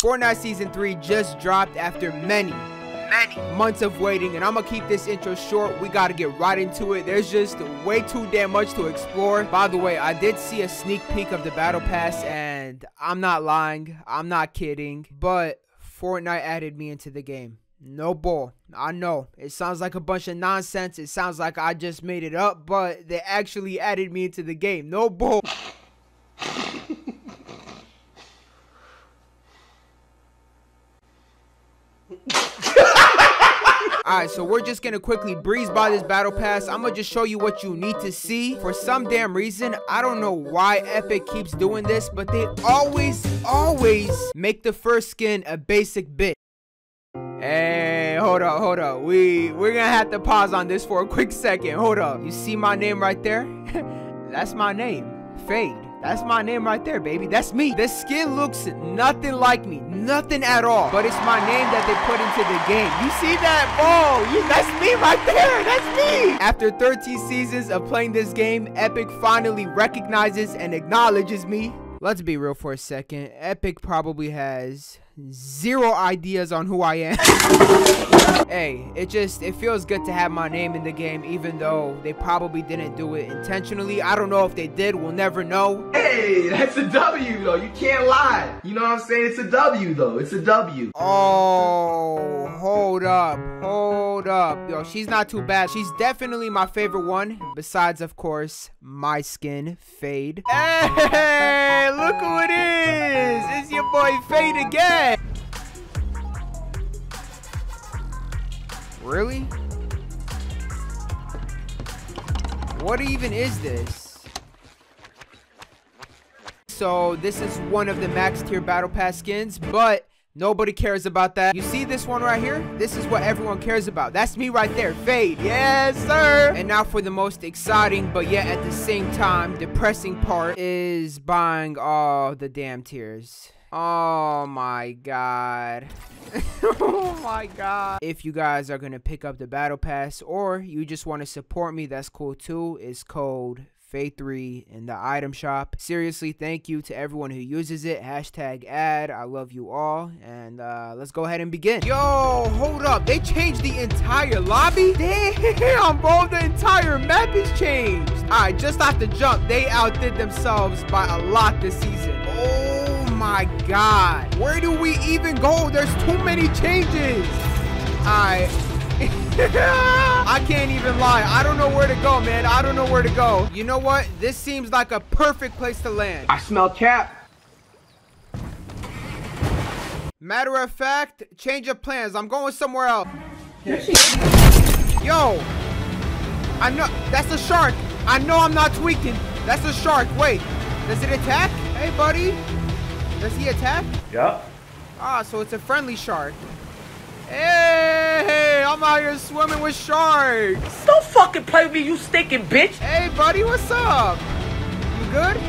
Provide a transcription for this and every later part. Fortnite Season 3 just dropped after many months of waiting, and I'm gonna keep this intro short. We gotta get right into it. There's just way too damn much to explore. By the way, I did see a sneak peek of the battle pass, and I'm not lying, I'm not kidding, but Fortnite added me into the game. No bull. I know it sounds like a bunch of nonsense, it sounds like I just made it up, but they actually added me into the game. No bull. Alright, so we're just gonna quickly breeze by this battle pass. I'm gonna just show you what you need to see. For some damn reason, I don't know why Epic keeps doing this, but they always make the first skin a basic bitch. Hey, hold up. We're gonna have to pause on this for a quick second. Hold up. You see my name right there? That's my name. Fade. That's my name right there, baby. That's me. The skin looks nothing like me. Nothing at all. But it's my name that they put into the game. You see that? Oh, that's me right there. That's me. After 13 seasons of playing this game, Epic finally recognizes and acknowledges me. Let's be real for a second. Epic probably has zero ideas on who I am. Hey, it feels good to have my name in the game, even though they probably didn't do it intentionally. I don't know if they did. We'll never know. Hey, that's a W, though. You can't lie. You know what I'm saying? It's a W, though. It's a W. Oh, hold up. Yo, she's not too bad. She's definitely my favorite one. Besides, of course, my skin, Fade. Hey, look who it is. It's your boy, Fade again. Really? What even is this? So this is one of the max tier battle pass skins, but nobody cares about that. You see this one right here? This is what everyone cares about. That's me right there, Fade. Yes, sir. And now for the most exciting, but yet at the same time depressing part, is buying all the damn tiers. Oh my god. Oh my god. If you guys are gonna pick up the battle pass, or you just want to support me, that's cool too. It's code Faye3 in the item shop. Seriously, thank you to everyone who uses it. Hashtag ad. I love you all. And let's go ahead and begin. Yo, hold up. They changed the entire lobby? Damn, bro. The entire map is changed. Alright, just off the jump, they outdid themselves by a lot this season. Oh my god. Where do we even go? There's too many changes. Alright. I can't even lie. I don't know where to go, man. I don't know where to go. You know what? This seems like a perfect place to land. I smell cap. Matter of fact, change of plans. I'm going somewhere else. Yo. I know. That's a shark. I know I'm not tweaking. That's a shark. Wait. Does it attack? Hey, buddy. Does he attack? Yup. Ah, so it's a friendly shark. Hey, I'm out here swimming with sharks. Don't fucking play with me, you stinking bitch. Hey, buddy, what's up? You good?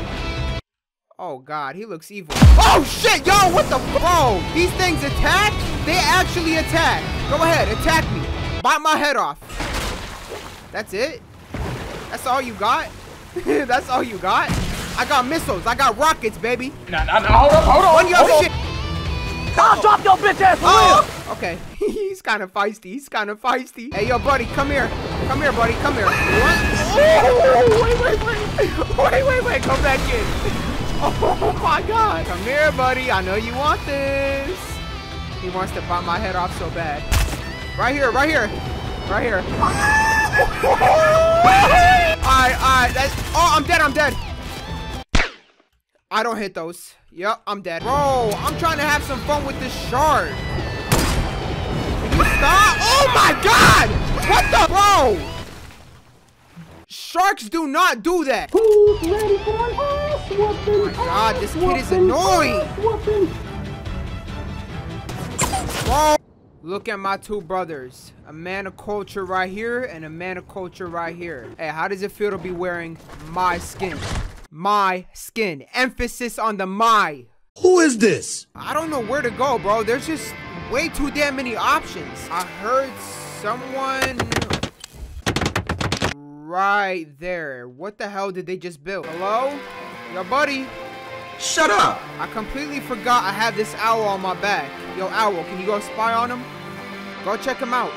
Oh, God, he looks evil. Oh, shit, yo, what the bro? These things attack? They actually attack. Go ahead, attack me. Bite my head off. That's it? That's all you got? That's all you got? I got missiles. I got rockets, baby. No, hold on. I'll drop your bitch ass for real. Okay. He's kind of feisty. Hey, yo, buddy. Come here, buddy. What? Oh, wait. Come back in. Oh, my God. Come here, buddy. I know you want this. He wants to bite my head off so bad. Right here. All right. Oh, I'm dead. I don't hit those. Yep, I'm dead. Bro, I'm trying to have some fun with this shark. Can you stop? Oh my god! What the? Bro! Sharks do not do that. Who's ready for an ass whooping? Oh my god, this kid is annoying. Bro! Look at my two brothers. A man of culture right here and a man of culture right here. Hey, how does it feel to be wearing my skin? My skin. Emphasis on the my. Who is this? I don't know where to go, bro. There's just way too damn many options. I heard someone right there. What the hell did they just build? Hello? Yo, buddy. Shut up! I completely forgot I had this owl on my back. Yo, owl, can you go spy on him? Go check him out.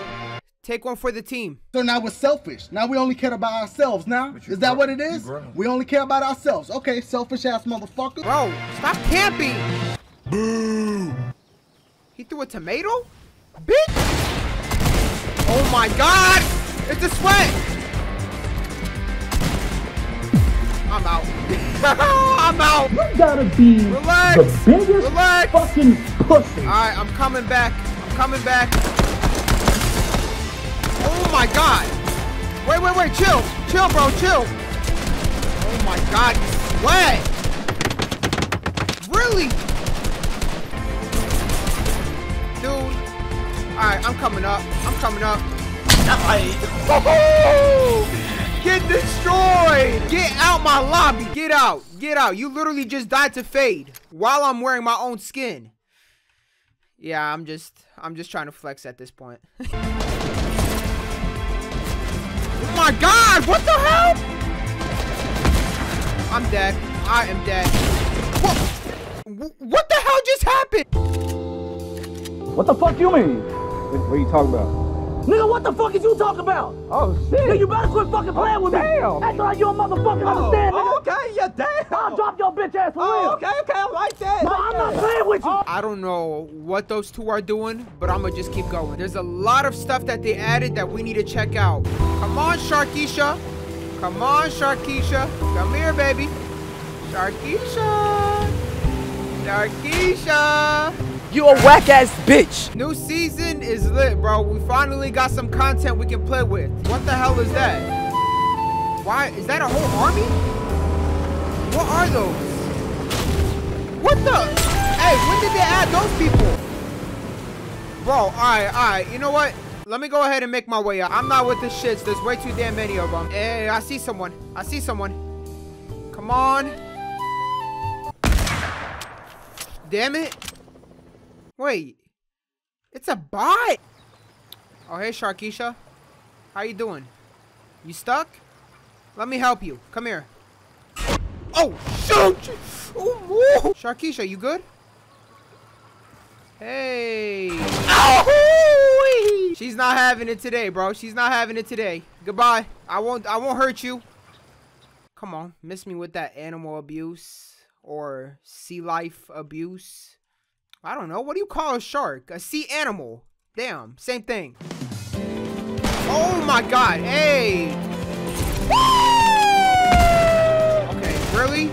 Take one for the team. So now we're selfish. Now we only care about ourselves now. Is that what it is? We only care about ourselves. Okay, selfish ass motherfucker. Bro, stop camping! Boo! He threw a tomato? Bitch! Oh my god! It's a sweat! I'm out. I'm out! You gotta be the biggest fucking pussy. Alright, I'm coming back. I'm coming back. Oh my god! Wait, wait, wait, chill! Chill, bro, chill! Oh my god, you sweat! Really? Dude. Alright, I'm coming up. I'm coming up. Oh, get destroyed! Get out my lobby! Get out! Get out! You literally just died to fade while I'm wearing my own skin. Yeah, I'm just trying to flex at this point. Oh my god, what the hell? I'm dead. I am dead. What the hell just happened? What the fuck you mean? What are you talking about? Nigga, what the fuck is you talking about? Oh shit. Nigga, you better quit fucking playing with me. That's like you a motherfucking understand, nigga. Okay, yeah, damn. I'll drop your bitch ass for real. Okay, I like that. No, I'm not playing with you. I don't know what those two are doing, but I'm gonna just keep going. There's a lot of stuff that they added that we need to check out. Come on, Sharkisha. Come on, Sharkisha. Come here, baby. Sharkisha. Sharkisha. You a whack-ass bitch. New season is lit, bro. We finally got some content we can play with. What the hell is that? Why? Is that a whole army? What are those? What the? Hey, when did they add those people? Bro, all right. You know what? Let me go ahead and make my way up. I'm not with the shits. There's way too damn many of them. Hey, I see someone. I see someone. Come on. Damn it. Wait. It's a bot. Oh, hey, Sharkisha. How you doing? You stuck? Let me help you. Come here. Oh, shoot. Oh, Sharkisha, you good? Hey. She's not having it today, bro. She's not having it today. Goodbye. I won't hurt you. Come on. Miss me with that animal abuse or sea life abuse. I don't know. What do you call a shark? A sea animal. Damn. Same thing. Oh my god. Hey. Woo! Okay. Really?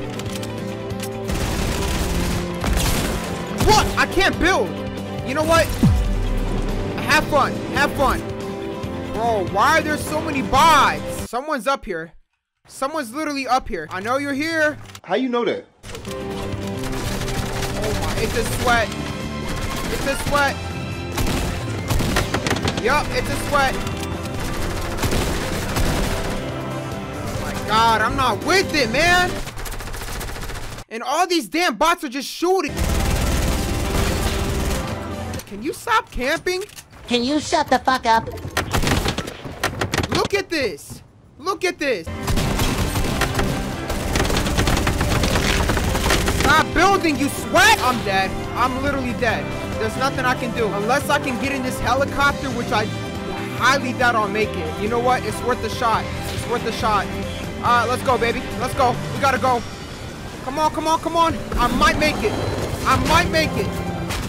What? I can't build. You know what? Have fun. Have fun. Bro, why are there so many bots? Someone's up here. Someone's literally up here. I know you're here. How you know that? Oh my, it's a sweat. It's a sweat. Yup, it's a sweat. Oh my god, I'm not with it, man. And all these damn bots are just shooting. Can you stop camping? Can you shut the fuck up? Look at this! Look at this! Stop building, you sweat! I'm dead. I'm literally dead. There's nothing I can do. Unless I can get in this helicopter, which I highly doubt I'll make it. You know what? It's worth a shot. It's worth a shot. Alright, let's go, baby. Let's go. We gotta go. Come on, come on, come on. I might make it. I might make it.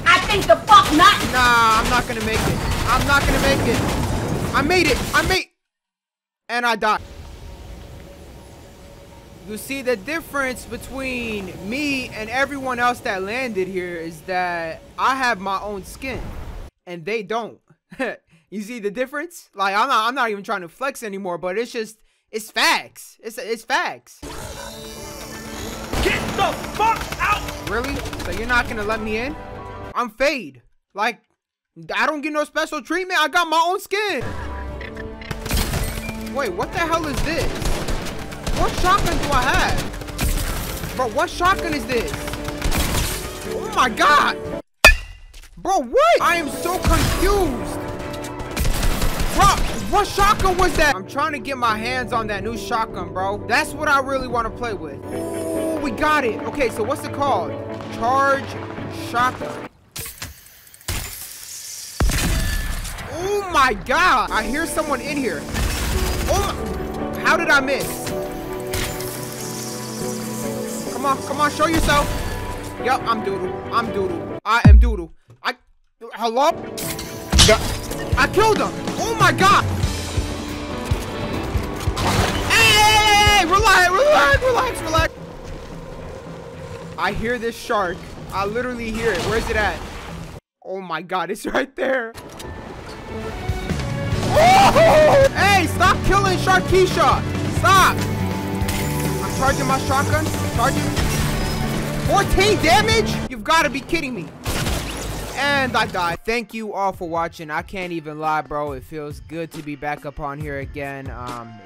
I think the fuck not. Nah, I'm not gonna make it. I'm not gonna make it. I made it. And I died. You see, the difference between me and everyone else that landed here is that I have my own skin, and they don't. You see the difference? Like, I'm not even trying to flex anymore, but it's just, it's facts. It's facts. Get the fuck out! Really? So you're not gonna let me in? I'm fade. Like, I don't get no special treatment. I got my own skin. Wait, what the hell is this? What shotgun do I have? Bro, what shotgun is this? Oh my god. Bro, what? I am so confused. Bro, what shotgun was that? I'm trying to get my hands on that new shotgun, bro. That's what I really want to play with. we got it. Okay, so what's it called? Charge shotgun. Oh my god! I hear someone in here. Oh my, how did I miss? Come on, come on, show yourself. Yup, I'm doodle. I'm doodle. I am doodle. Hello? I killed him. Oh my god! Hey, relax. I hear this shark. I literally hear it. Where's it at? Oh my god, it's right there. Oh! Hey, stop killing Sharkisha! Stop! I'm charging my shotgun. 14 damage? You've got to be kidding me. And I died. Thank you all for watching. I can't even lie, bro. It feels good to be back up on here again.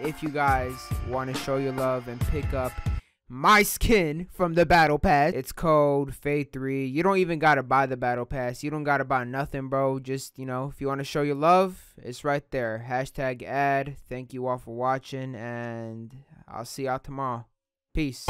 If you guys want to show your love and pick up my skin from the battle pass, it's code Faye3. You don't even gotta buy the battle pass. You don't gotta buy nothing, bro. Just, you know, if you want to show your love, it's right there. Hashtag ad. Thank you all for watching, and I'll see y'all tomorrow. Peace.